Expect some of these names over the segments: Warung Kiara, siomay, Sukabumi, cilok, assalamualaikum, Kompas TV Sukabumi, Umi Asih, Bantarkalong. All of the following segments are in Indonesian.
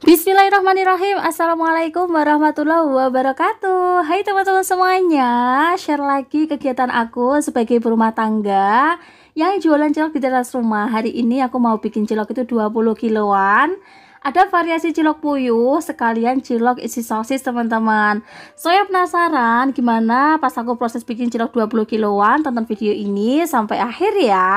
Bismillahirrahmanirrahim. Assalamualaikum warahmatullahi wabarakatuh. Hai teman-teman semuanya, share lagi kegiatan aku sebagai berumah tangga yang jualan cilok di teras rumah. Hari ini aku mau bikin cilok itu 20 kiloan. Ada variasi cilok puyuh, sekalian cilok isi sosis teman-teman. Saya penasaran gimana pas aku proses bikin cilok 20 kiloan. Tonton video ini sampai akhir ya.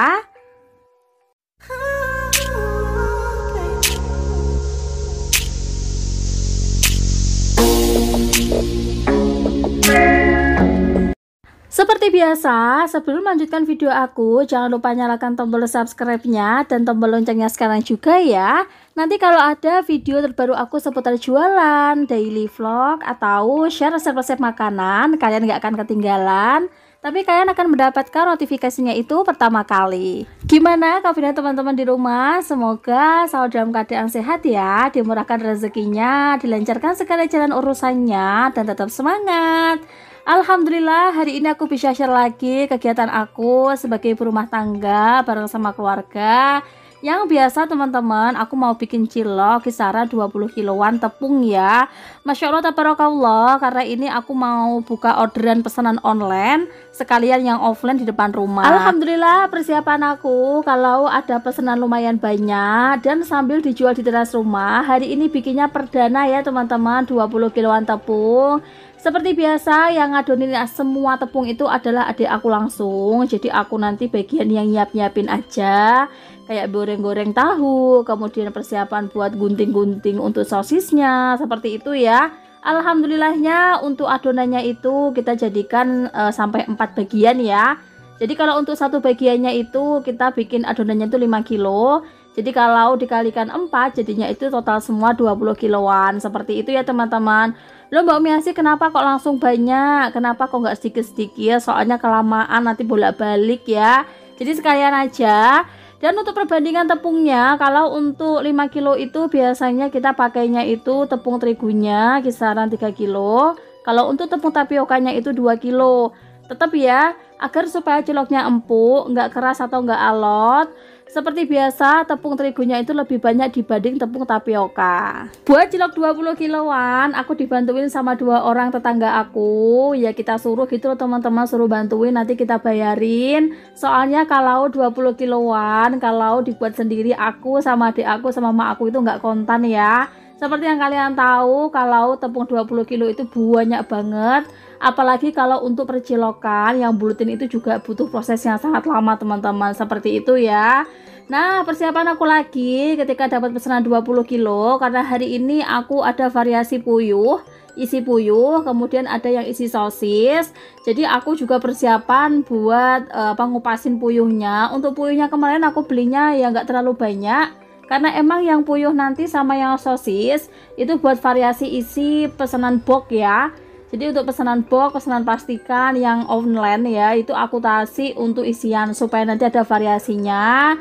Seperti biasa, sebelum melanjutkan video aku, jangan lupa nyalakan tombol subscribe-nya dan tombol loncengnya sekarang juga ya. Nanti kalau ada video terbaru aku seputar jualan, daily vlog, atau share resep-resep makanan, kalian nggak akan ketinggalan. Tapi kalian akan mendapatkan notifikasinya itu pertama kali. Gimana kabarnya teman-teman di rumah? Semoga selalu dalam keadaan sehat ya, dimurahkan rezekinya, dilancarkan segala jalan urusannya, dan tetap semangat. Alhamdulillah, hari ini aku bisa share lagi kegiatan aku sebagai berumah tangga bareng sama keluarga. Yang biasa teman-teman, aku mau bikin cilok kisaran 20 kiloan tepung ya. Masya Allah tabarakallah, karena ini aku mau buka orderan pesanan online sekalian yang offline di depan rumah. Alhamdulillah persiapan aku kalau ada pesanan lumayan banyak dan sambil dijual di teras rumah. Hari ini bikinnya perdana ya teman-teman, 20 kiloan tepung. Seperti biasa yang ngadonin semua tepung itu adalah adik aku langsung. Jadi aku nanti bagian yang nyiapin aja, kayak goreng-goreng tahu, kemudian persiapan buat gunting-gunting untuk sosisnya, seperti itu ya. Alhamdulillahnya untuk adonannya itu kita jadikan sampai 4 bagian ya. Jadi kalau untuk satu bagiannya itu kita bikin adonannya itu 5 kilo. Jadi kalau dikalikan 4 jadinya itu total semua 20 kiloan. Seperti itu ya teman-teman. Loh Mbak Umi Asih, kenapa kok langsung banyak? Kenapa kok nggak sedikit-sedikit? Soalnya kelamaan nanti bolak-balik ya. Jadi sekalian aja. Dan untuk perbandingan tepungnya, kalau untuk 5 kilo itu biasanya kita pakainya itu tepung terigunya kisaran 3 kilo. Kalau untuk tepung tapiokanya itu 2 kilo. Tetap ya, agar supaya ciloknya empuk, nggak keras atau nggak alot. Seperti biasa, tepung terigunya itu lebih banyak dibanding tepung tapioka. Buat cilok 20 kiloan, aku dibantuin sama 2 orang tetangga aku. Ya kita suruh gitu loh teman-teman, suruh bantuin, nanti kita bayarin. Soalnya kalau 20 kiloan, kalau dibuat sendiri aku sama adik aku sama mak aku itu nggak kontan ya. Seperti yang kalian tahu, kalau tepung 20 kilo itu banyak banget. Apalagi kalau untuk percilokan yang bulutin itu juga butuh proses yang sangat lama teman-teman. Seperti itu ya. Nah persiapan aku lagi ketika dapat pesanan 20 kilo. Karena hari ini aku ada variasi puyuh, isi puyuh, kemudian ada yang isi sosis. Jadi aku juga persiapan buat ngupasin puyuhnya. Untuk puyuhnya kemarin aku belinya ya nggak terlalu banyak, karena emang yang puyuh nanti sama yang sosis itu buat variasi isi pesanan box ya. Jadi untuk pesanan box, pesanan plastikan yang online ya, itu aku kasih untuk isian supaya nanti ada variasinya.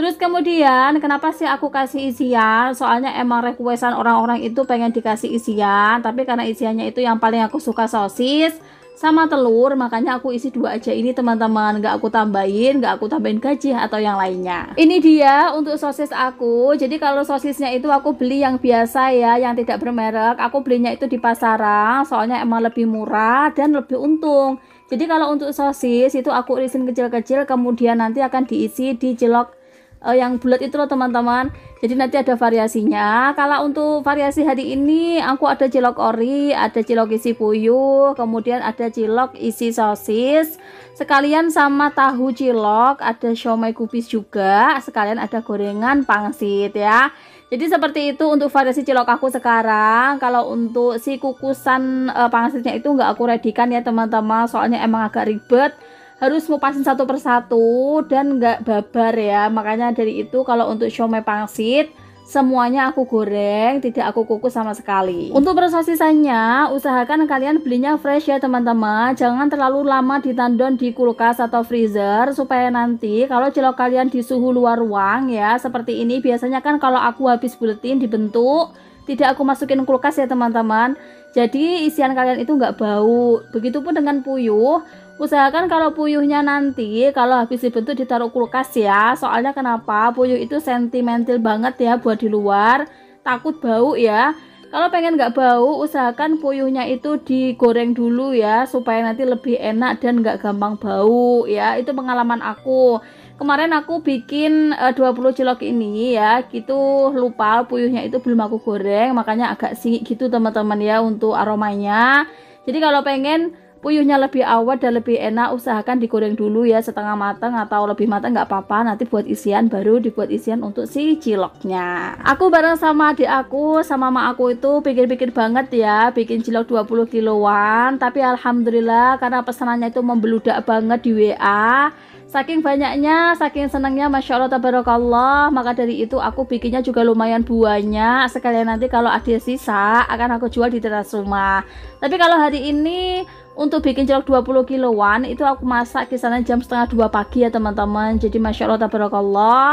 Terus kemudian kenapa sih aku kasih isian? Soalnya emang requestan orang-orang itu pengen dikasih isian, tapi karena isiannya itu yang paling aku suka sosis sama telur, makanya aku isi 2 aja ini teman-teman, nggak aku tambahin, nggak aku tambahin gaji atau yang lainnya. Ini dia untuk sosis aku. Jadi kalau sosisnya itu aku beli yang biasa ya, yang tidak bermerek. Aku belinya itu di pasaran, soalnya emang lebih murah dan lebih untung. Jadi kalau untuk sosis itu aku irisin kecil-kecil, kemudian nanti akan diisi di cilok yang bulat itu loh teman-teman. Jadi nanti ada variasinya. Kalau untuk variasi hari ini aku ada cilok ori, ada cilok isi puyuh, kemudian ada cilok isi sosis, sekalian sama tahu cilok, ada siomay kubis juga, sekalian ada gorengan pangsit ya. Jadi seperti itu untuk variasi cilok aku sekarang. Kalau untuk si kukusan pangsitnya itu nggak aku redikan ya teman-teman, soalnya emang agak ribet, harus ngupasin satu persatu dan nggak babar ya. Makanya dari itu kalau untuk siomay pangsit semuanya aku goreng, tidak aku kukus sama sekali. Untuk persosisannya usahakan kalian belinya fresh ya teman-teman, jangan terlalu lama ditandon di kulkas atau freezer, supaya nanti kalau cilok kalian di suhu luar ruang ya seperti ini, biasanya kan kalau aku habis buletin dibentuk, tidak aku masukin kulkas ya teman-teman. Jadi isian kalian itu nggak bau. Begitupun dengan puyuh. Usahakan kalau puyuhnya nanti kalau habis dibentuk ditaruh kulkas ya. Soalnya kenapa? Puyuh itu sentimental banget ya buat di luar. takut bau ya. Kalau pengen nggak bau, usahakan puyuhnya itu digoreng dulu ya, supaya nanti lebih enak dan nggak gampang bau ya. Itu pengalaman aku. Kemarin aku bikin 20 cilok ini ya, gitu lupa puyuhnya itu belum aku goreng, makanya agak singit gitu teman-teman ya untuk aromanya. Jadi kalau pengen puyuhnya lebih awet dan lebih enak, usahakan digoreng dulu ya, setengah matang atau lebih matang nggak apa-apa, nanti buat isian, baru dibuat isian untuk si ciloknya. Aku bareng sama adik aku sama mama aku itu pikir-pikir banget ya bikin cilok 20 kiloan, tapi alhamdulillah karena pesanannya itu membeludak banget di WA. Saking banyaknya, saking senangnya, masya Allah tabarakallah. Maka dari itu aku bikinnya juga lumayan banyak. Sekalian nanti kalau ada sisa akan aku jual di teras rumah. Tapi kalau hari ini untuk bikin cilok 20 kiloan itu aku masak kisaran jam setengah 2 pagi ya teman-teman. Jadi masya Allah tabarakallah,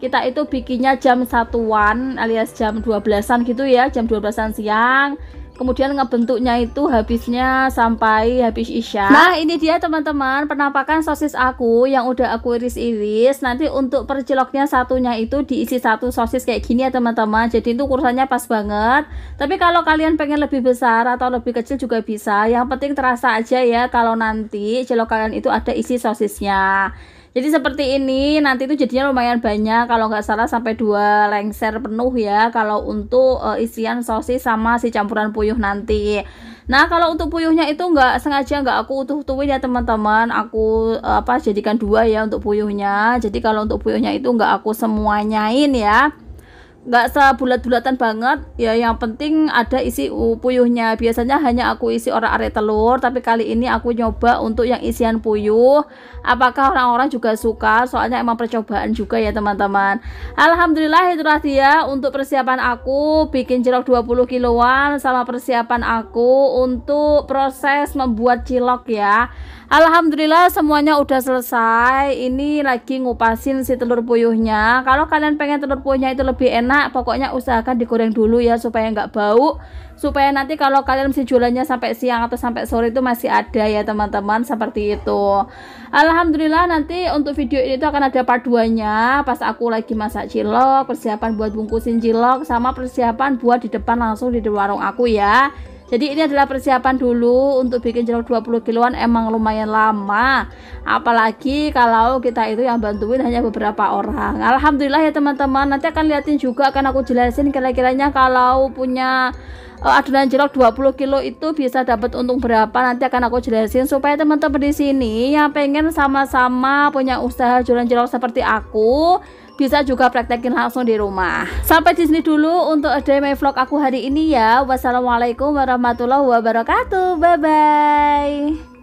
kita itu bikinnya jam 1-an alias jam 12-an gitu ya, jam 12-an siang. Kemudian ngebentuknya itu habisnya sampai habis isya. Nah ini dia teman-teman penampakan sosis aku yang udah aku iris-iris. Nanti untuk perciloknya satunya itu diisi satu sosis kayak gini ya teman-teman. Jadi itu ukurannya pas banget. Tapi kalau kalian pengen lebih besar atau lebih kecil juga bisa. Yang penting terasa aja ya kalau nanti cilok kalian itu ada isi sosisnya. Jadi seperti ini, nanti itu jadinya lumayan banyak, kalau nggak salah sampai 2 lengser penuh ya, kalau untuk isian sosis sama si campuran puyuh nanti. Nah kalau untuk puyuhnya itu nggak sengaja nggak aku utuh-utuhin ya teman-teman, aku jadikan 2 ya untuk puyuhnya. Jadi kalau untuk puyuhnya itu nggak aku semuanyain ya, nggak sebulat-bulatan banget ya, yang penting ada isi puyuhnya. Biasanya hanya aku isi orak-arik telur, tapi kali ini aku nyoba untuk yang isian puyuh, apakah orang-orang juga suka, soalnya emang percobaan juga ya teman-teman. Alhamdulillah itulah dia untuk persiapan aku bikin cilok 20 kiloan sama persiapan aku untuk proses membuat cilok ya. Alhamdulillah semuanya udah selesai. Ini lagi ngupasin si telur puyuhnya. Kalau kalian pengen telur puyuhnya itu lebih enak, pokoknya usahakan digoreng dulu ya, supaya nggak bau, supaya nanti kalau kalian mesti jualannya sampai siang atau sampai sore itu masih ada ya teman-teman, seperti itu. Alhamdulillah nanti untuk video ini tuh akan ada part 2-nya, pas aku lagi masak cilok, persiapan buat bungkusin cilok, sama persiapan buat di depan langsung di warung aku ya. Jadi ini adalah persiapan dulu untuk bikin cilok 20 kiloan emang lumayan lama. Apalagi kalau kita itu yang bantuin hanya beberapa orang. Alhamdulillah ya teman-teman, nanti akan liatin juga, akan aku jelasin kira-kiranya kalau punya adonan cilok 20 kilo itu bisa dapat untung berapa, nanti akan aku jelasin supaya teman-teman di sini yang pengen sama-sama punya usaha jualan cilok seperti aku bisa juga praktekin langsung di rumah. Sampai di sini dulu untuk my vlog aku hari ini ya. Wassalamualaikum warahmatullahi wabarakatuh. Bye bye.